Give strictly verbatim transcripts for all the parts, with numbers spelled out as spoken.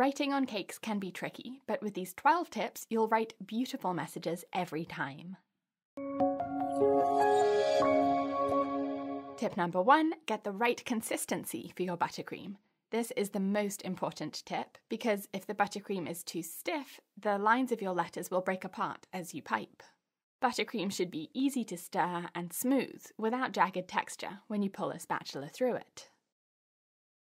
Writing on cakes can be tricky, but with these twelve tips, you'll write beautiful messages every time. Tip number one, get the right consistency for your buttercream. This is the most important tip because if the buttercream is too stiff, the lines of your letters will break apart as you pipe. Buttercream should be easy to stir and smooth without jagged texture when you pull a spatula through it.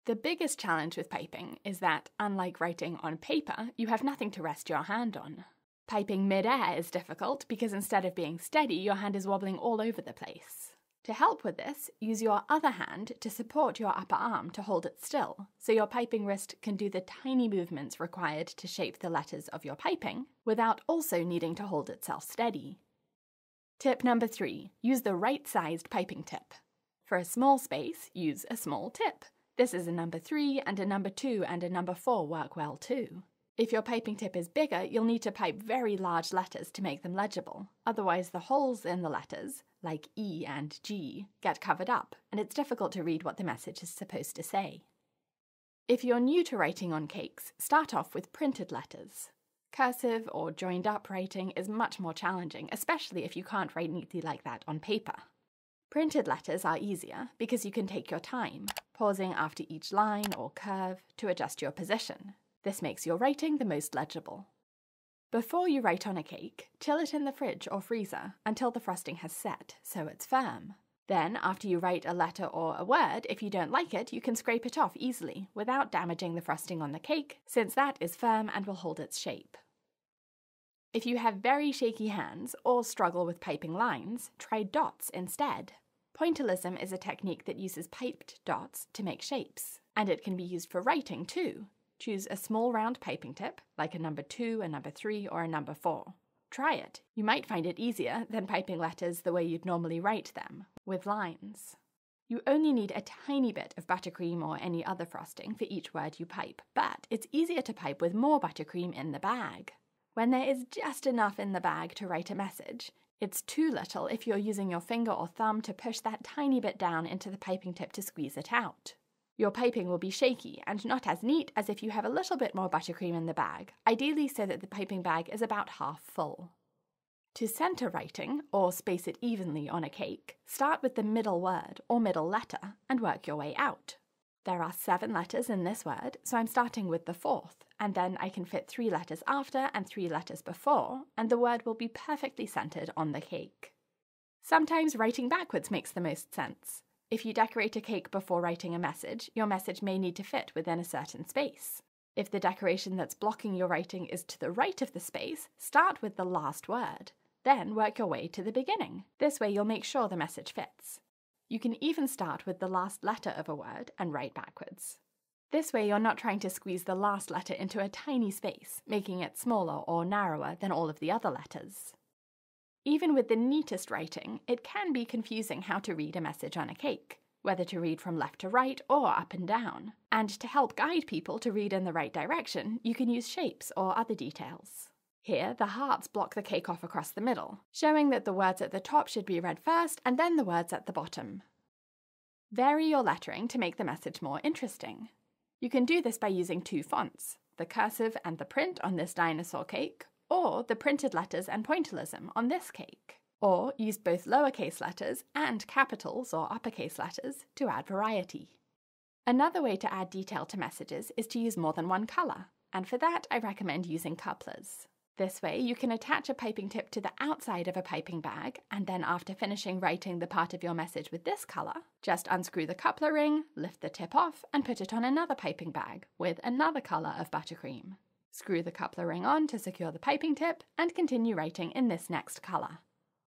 The biggest challenge with piping is that, unlike writing on paper, you have nothing to rest your hand on. Piping mid-air is difficult because instead of being steady, your hand is wobbling all over the place. To help with this, use your other hand to support your upper arm to hold it still, so your piping wrist can do the tiny movements required to shape the letters of your piping, without also needing to hold itself steady. Tip number three, use the right-sized piping tip. For a small space, use a small tip. This is a number three and a number two and a number four work well too. If your piping tip is bigger, you'll need to pipe very large letters to make them legible. Otherwise, the holes in the letters, like E and G, get covered up, and it's difficult to read what the message is supposed to say. If you're new to writing on cakes, start off with printed letters. Cursive or joined-up writing is much more challenging, especially if you can't write neatly like that on paper. Printed letters are easier because you can take your time, pausing after each line or curve to adjust your position. This makes your writing the most legible. Before you write on a cake, chill it in the fridge or freezer until the frosting has set, so it's firm. Then, after you write a letter or a word, if you don't like it, you can scrape it off easily without damaging the frosting on the cake, since that is firm and will hold its shape. If you have very shaky hands or struggle with piping lines, try dots instead. Pointillism is a technique that uses piped dots to make shapes, and it can be used for writing too. Choose a small round piping tip, like a number two, a number three, or a number four. Try it. You might find it easier than piping letters the way you'd normally write them, with lines. You only need a tiny bit of buttercream or any other frosting for each word you pipe, but it's easier to pipe with more buttercream in the bag. When there is just enough in the bag to write a message, it's too little if you're using your finger or thumb to push that tiny bit down into the piping tip to squeeze it out. Your piping will be shaky and not as neat as if you have a little bit more buttercream in the bag, ideally so that the piping bag is about half full. To center writing, or space it evenly on a cake, start with the middle word or middle letter and work your way out. There are seven letters in this word, so I'm starting with the fourth, and then I can fit three letters after and three letters before, and the word will be perfectly centered on the cake. Sometimes writing backwards makes the most sense. If you decorate a cake before writing a message, your message may need to fit within a certain space. If the decoration that's blocking your writing is to the right of the space, start with the last word. Then work your way to the beginning. This way you'll make sure the message fits. You can even start with the last letter of a word and write backwards. This way you're not trying to squeeze the last letter into a tiny space, making it smaller or narrower than all of the other letters. Even with the neatest writing, it can be confusing how to read a message on a cake, whether to read from left to right or up and down. And to help guide people to read in the right direction, you can use shapes or other details. Here, the hearts block the cake off across the middle, showing that the words at the top should be read first and then the words at the bottom. Vary your lettering to make the message more interesting. You can do this by using two fonts, the cursive and the print on this dinosaur cake, or the printed letters and pointillism on this cake, or use both lowercase letters and capitals or uppercase letters to add variety. Another way to add detail to messages is to use more than one colour, and for that I recommend using couplers. This way you can attach a piping tip to the outside of a piping bag, and then after finishing writing the part of your message with this colour, just unscrew the coupler ring, lift the tip off, and put it on another piping bag with another colour of buttercream. Screw the coupler ring on to secure the piping tip and continue writing in this next colour.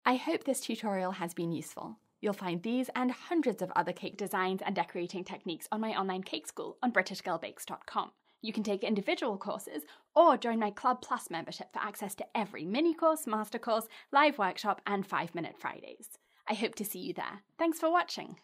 I hope this tutorial has been useful. You'll find these and hundreds of other cake designs and decorating techniques on my online cake school on British Girl Bakes dot com. You can take individual courses or join my Club Plus membership for access to every mini course, master course, live workshop and five minute Fridays. I hope to see you there. Thanks for watching.